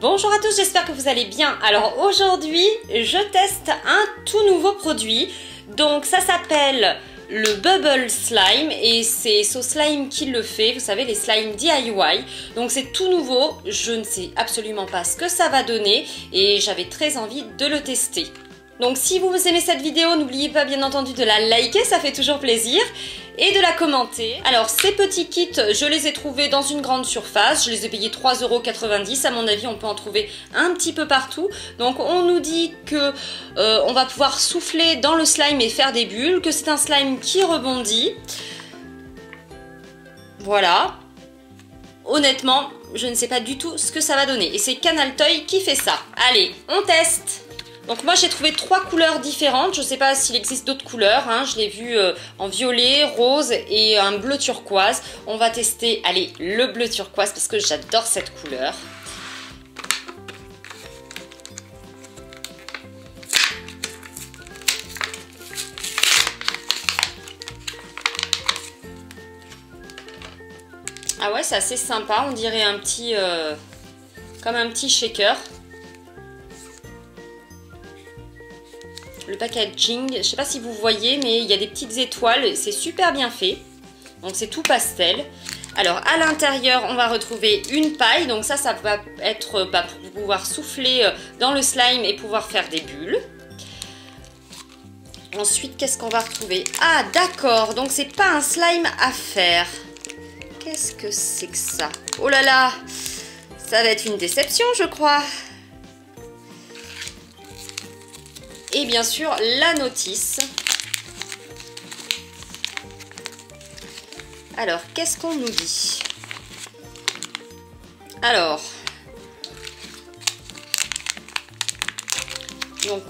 Bonjour à tous, j'espère que vous allez bien. Alors aujourd'hui, je teste un tout nouveau produit. Donc ça s'appelle le Bubble Slime et c'est So Slime qui le fait, vous savez, les slimes DIY. Donc c'est tout nouveau, je ne sais absolument pas ce que ça va donner et j'avais très envie de le tester. Donc si vous aimez cette vidéo, n'oubliez pas bien entendu de la liker, ça fait toujours plaisir, et de la commenter. Alors ces petits kits, je les ai trouvés dans une grande surface, je les ai payés 3,90 €, à mon avis on peut en trouver un petit peu partout. Donc on nous dit que on va pouvoir souffler dans le slime et faire des bulles, que c'est un slime qui rebondit. Voilà. Honnêtement, je ne sais pas du tout ce que ça va donner, et c'est Canal Toy qui fait ça. Allez, on teste! Donc moi j'ai trouvé trois couleurs différentes, je ne sais pas s'il existe d'autres couleurs, hein. Je l'ai vu en violet, rose et un bleu turquoise. On va tester, allez, le bleu turquoise parce que j'adore cette couleur. Ah ouais, c'est assez sympa, on dirait un petit, comme un petit shaker. Le packaging, je ne sais pas si vous voyez, mais il y a des petites étoiles, c'est super bien fait. Donc c'est tout pastel. Alors à l'intérieur, on va retrouver une paille. Donc ça va être pour pouvoir souffler dans le slime et pouvoir faire des bulles. Ensuite, qu'est-ce qu'on va retrouver? Ah d'accord, donc c'est pas un slime à faire. Qu'est-ce que c'est que ça? Oh là là, ça va être une déception, je crois. Et bien sûr, la notice. Alors, qu'est-ce qu'on nous dit? Alors, donc,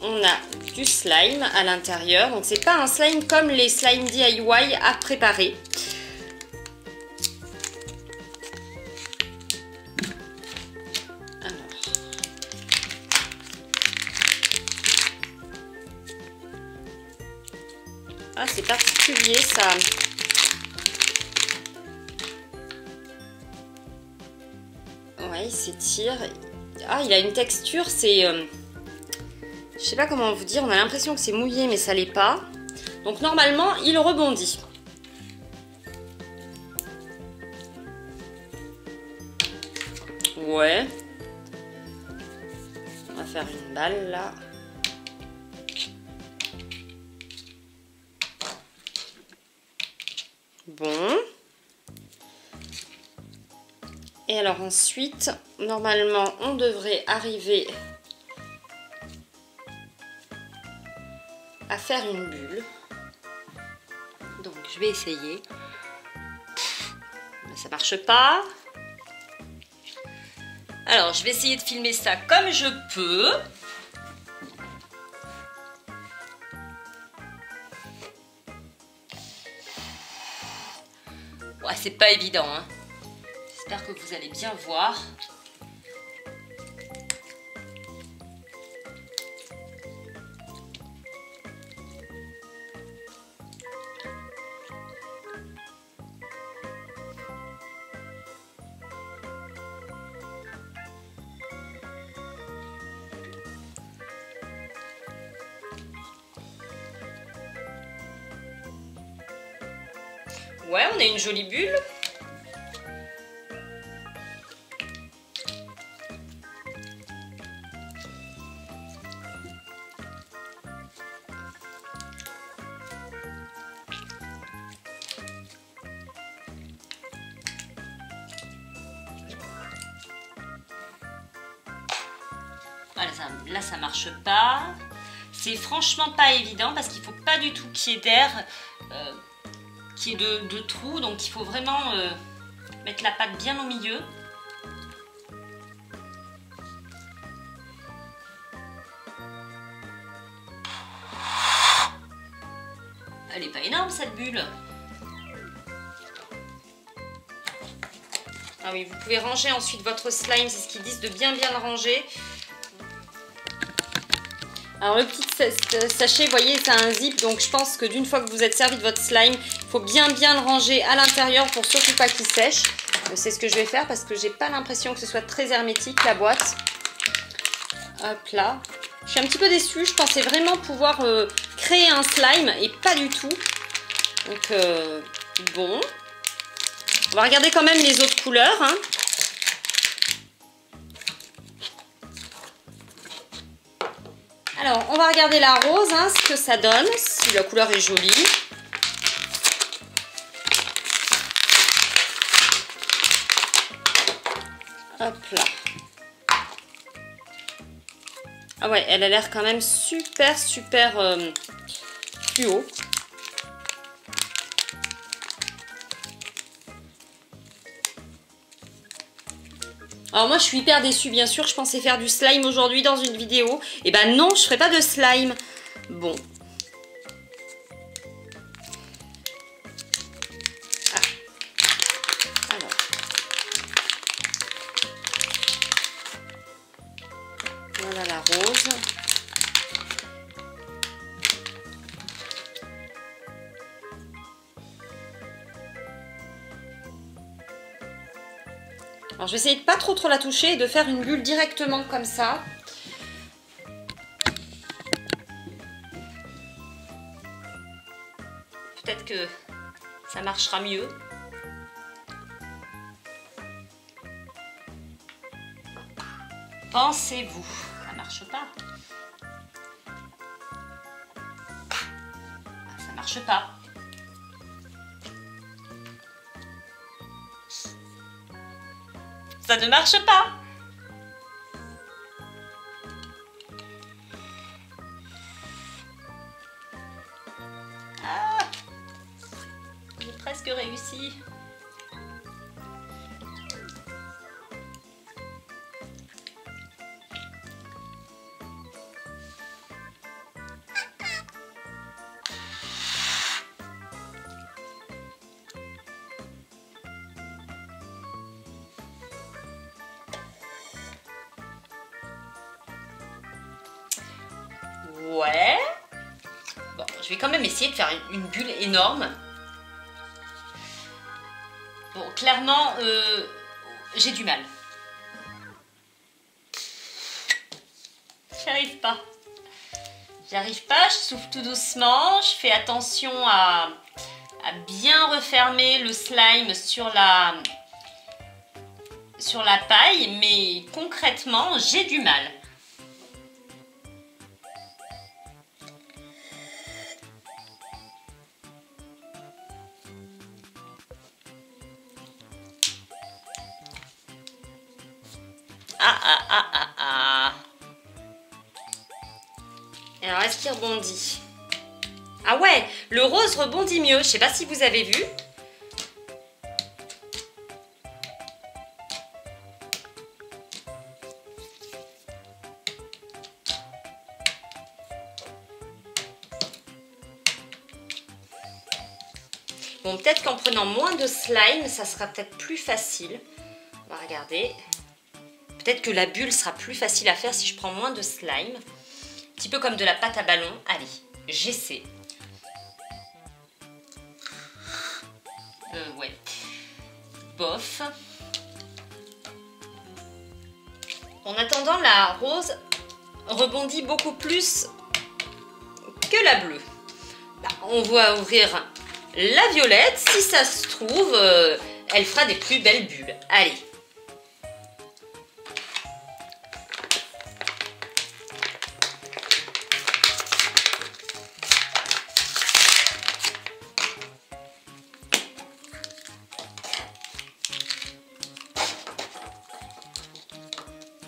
on a du slime à l'intérieur. Donc, c'est pas un slime comme les slimes DIY à préparer. Ah, c'est particulier ça. Ouais, il s'étire. Ah, il a une texture, c'est... je sais pas comment vous dire, on a l'impression que c'est mouillé, mais ça l'est pas. Donc normalement, il rebondit. Ouais. On va faire une balle là. Bon. Et alors ensuite, normalement, on devrait arriver à faire une bulle. Donc, je vais essayer. Ça marche pas. Alors, je vais essayer de filmer ça comme je peux. Ouais, c'est pas évident, hein. J'espère que vous allez bien voir. Ouais, on a une jolie bulle. Voilà, là ça marche pas. C'est franchement pas évident parce qu'il faut pas du tout qu'il y ait d'air. Qui est de trous, donc il faut vraiment mettre la pâte bien au milieu. Elle est pas énorme cette bulle. Ah oui, vous pouvez ranger ensuite votre slime, c'est ce qu'ils disent, de bien le ranger. Alors le petit sachet, vous voyez, c'est un zip, donc je pense que d'une fois que vous êtes servi de votre slime, il faut bien le ranger à l'intérieur pour surtout pas qu'il sèche. C'est ce que je vais faire parce que j'ai pas l'impression que ce soit très hermétique la boîte. Hop là. Je suis un petit peu déçue, je pensais vraiment pouvoir créer un slime et pas du tout. Donc bon. On va regarder quand même les autres couleurs. Hein. Alors on va regarder la rose, hein, ce que ça donne, si la couleur est jolie. Hop là. Ah ouais, elle a l'air quand même super fluo. Alors moi je suis hyper déçue bien sûr, je pensais faire du slime aujourd'hui dans une vidéo. Et ben non, je ferai pas de slime. Bon. Ah. Alors. Voilà la rose. Alors je vais essayer de pas trop la toucher et de faire une bulle directement comme ça. Peut-être que ça marchera mieux. Pensez-vous, ça marche pas. Ça marche pas. Ça ne marche pas. Ah, j'ai presque réussi. Ouais. Bon, je vais quand même essayer de faire une bulle énorme. Bon, clairement, j'ai du mal. J'y arrive pas. J'y arrive pas, je souffle tout doucement. Je fais attention à bien refermer le slime sur la paille. Mais concrètement, j'ai du mal. Alors, est-ce qu'il rebondit? Ah ouais, le rose rebondit mieux. Je sais pas si vous avez vu. Bon, peut-être qu'en prenant moins de slime, ça sera peut-être plus facile. On va regarder. Peut-être que la bulle sera plus facile à faire si je prends moins de slime. Un petit peu comme de la pâte à ballon. Allez, j'essaie. Ouais. Bof. En attendant, la rose rebondit beaucoup plus que la bleue. Là, on va ouvrir la violette. Si ça se trouve, elle fera des plus belles bulles. Allez.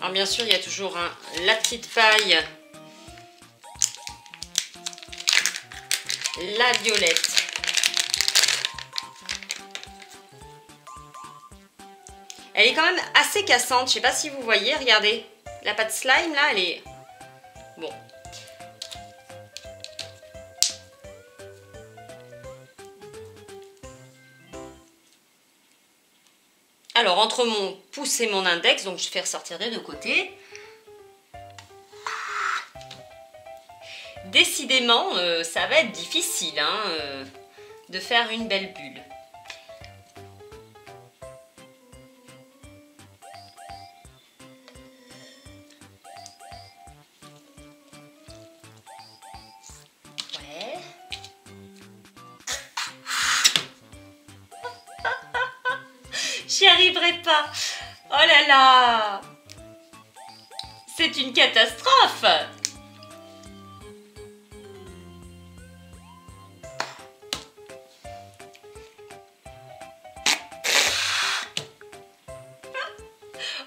Alors bien sûr, il y a toujours la petite paille, la violette. Elle est quand même assez cassante, je sais pas si vous voyez, regardez. La pâte slime là, elle est... Bon. Alors, entre mon pouce et mon index, donc je fais ressortir des deux côtés. Décidément, ça va être difficile hein, de faire une belle bulle. J'y arriverai pas. Oh là là. C'est une catastrophe.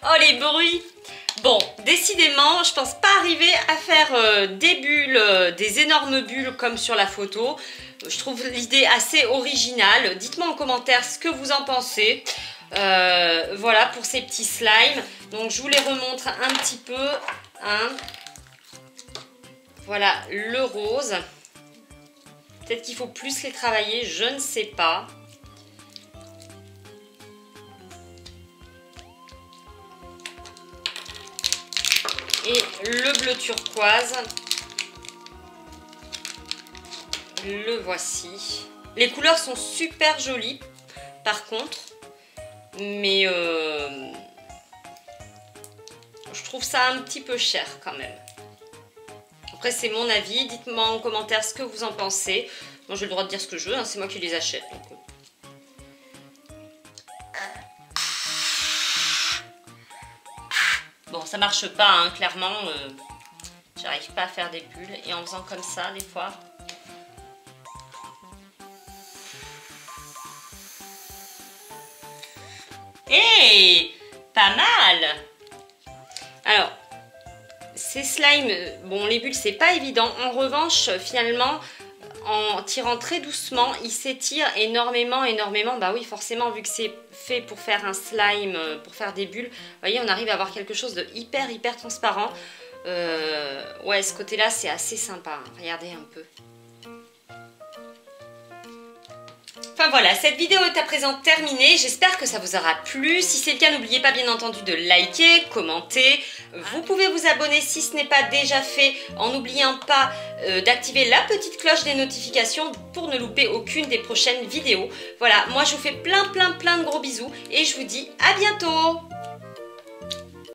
Oh les bruits. Bon, décidément, je pense pas arriver à faire des bulles, des énormes bulles comme sur la photo. Je trouve l'idée assez originale. Dites-moi en commentaire ce que vous en pensez. Voilà pour ces petits slimes. Donc je vous les remontre un petit peu. Hein. Voilà le rose. Peut-être qu'il faut plus les travailler, je ne sais pas. Et le bleu turquoise, le voici. Les couleurs sont super jolies, par contre, mais je trouve ça un petit peu cher quand même. Après, c'est mon avis. Dites-moi en commentaire ce que vous en pensez. Moi, j'ai le droit de dire ce que je veux, hein, c'est moi qui les achète. Donc. Bon, ça marche pas, hein, clairement. J'arrive pas à faire des bulles. Et en faisant comme ça, des fois. Hey, pas mal. Alors, ces slimes, bon, les bulles, c'est pas évident. En revanche, finalement, en tirant très doucement, ils s'étirent énormément. Bah oui, forcément, vu que c'est fait pour faire un slime, pour faire des bulles, vous voyez, on arrive à avoir quelque chose de hyper transparent. Ouais, ce côté-là, c'est assez sympa, hein. Regardez un peu. Enfin voilà, cette vidéo est à présent terminée, j'espère que ça vous aura plu. Si c'est le cas, n'oubliez pas bien entendu de liker, commenter. Vous pouvez vous abonner si ce n'est pas déjà fait, en n'oubliant pas d'activer la petite cloche des notifications pour ne louper aucune des prochaines vidéos. Voilà, moi je vous fais plein de gros bisous et je vous dis à bientôt.